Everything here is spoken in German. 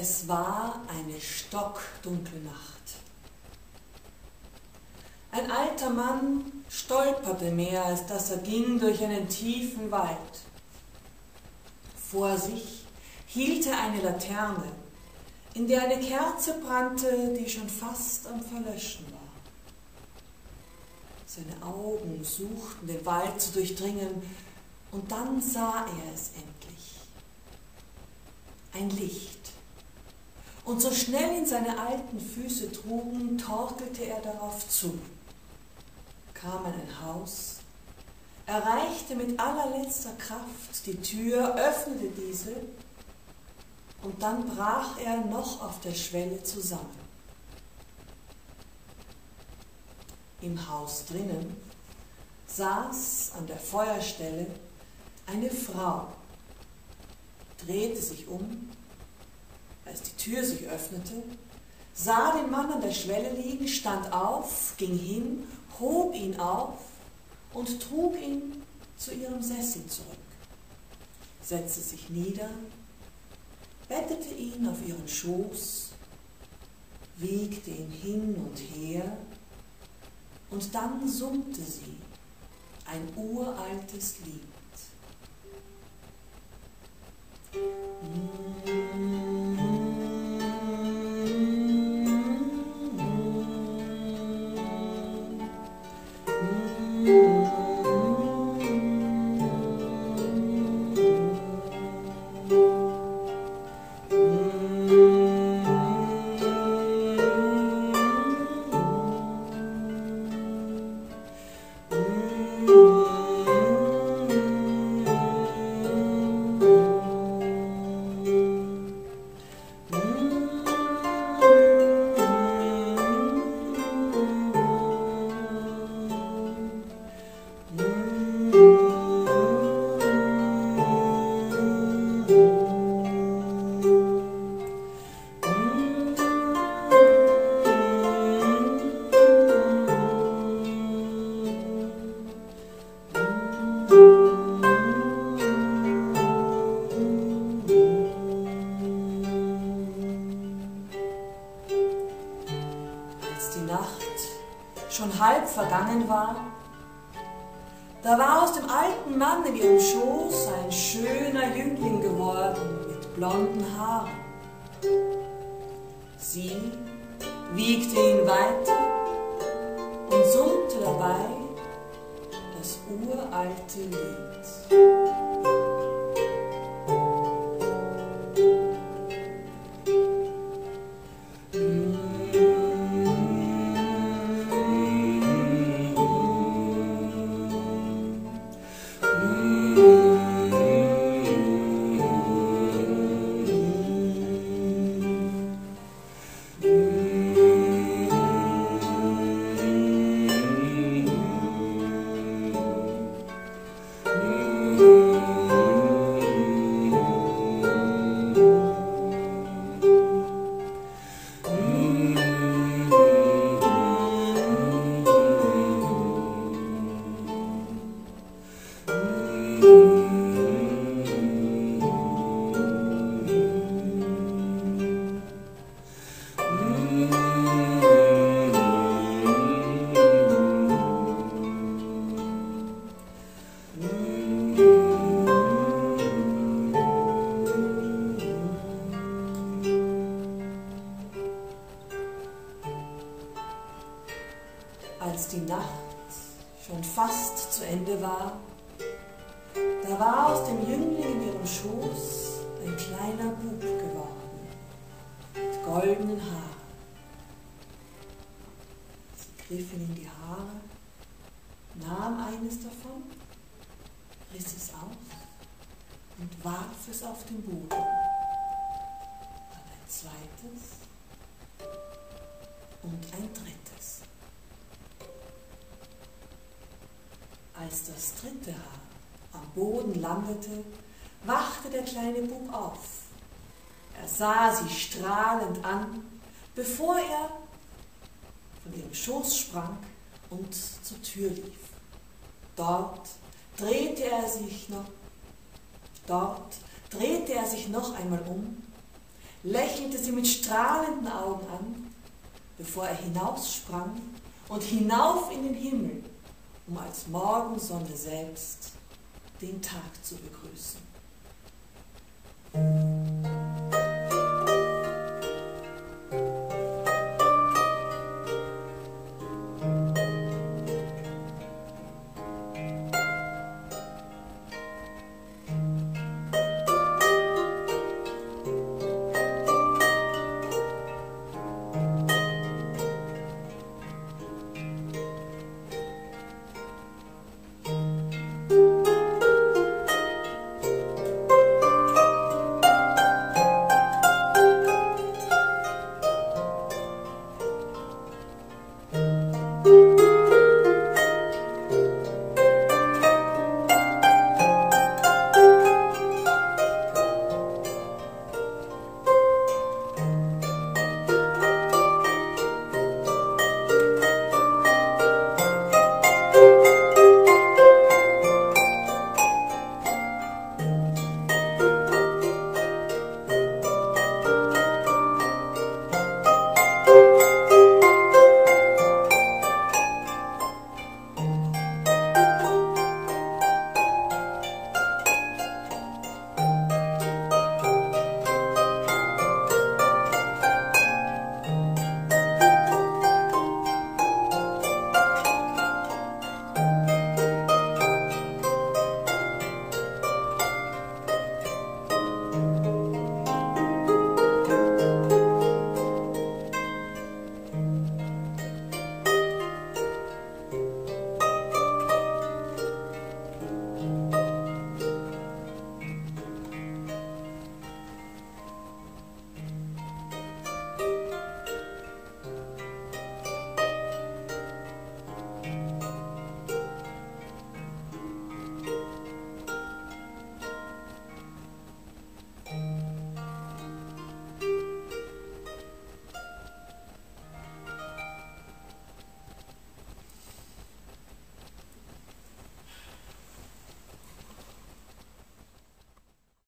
Es war eine stockdunkle Nacht. Ein alter Mann stolperte mehr, als dass er ging, durch einen tiefen Wald. Vor sich hielt er eine Laterne, in der eine Kerze brannte, die schon fast am Verlöschen war. Seine Augen suchten, den Wald zu durchdringen, und dann sah er es endlich. Ein Licht. Und so schnell ihn seine alten Füße trugen, torkelte er darauf zu, kam an ein Haus, erreichte mit allerletzter Kraft die Tür, öffnete diese und dann brach er noch auf der Schwelle zusammen. Im Haus drinnen saß an der Feuerstelle eine Frau, drehte sich um. Als die Tür sich öffnete, sah den Mann an der Schwelle liegen, stand auf, ging hin, hob ihn auf und trug ihn zu ihrem Sessel zurück, setzte sich nieder, bettete ihn auf ihren Schoß, wiegte ihn hin und her und dann summte sie ein uraltes Lied. Schon halb vergangen war, da war aus dem alten Mann in ihrem Schoß ein schöner Jüngling geworden mit blonden Haaren. Sie wiegte ihn weiter und summte dabei das uralte Lied. Als die Nacht schon fast zu Ende war, da war aus dem Jüngling in ihrem Schoß ein kleiner Bub geworden, mit goldenen Haaren. Sie griff ihn in die Haare, nahm eines davon, riss es auf und warf es auf den Boden. Dann ein zweites und ein drittes. Als das dritte Haar am Boden landete, wachte der kleine Bub auf. Er sah sie strahlend an, bevor er von ihrem Schoß sprang und zur Tür lief. Dort drehte er sich noch einmal um, lächelte sie mit strahlenden Augen an, bevor er hinaussprang und hinauf in den Himmel, um als Morgensonne selbst den Tag zu begrüßen.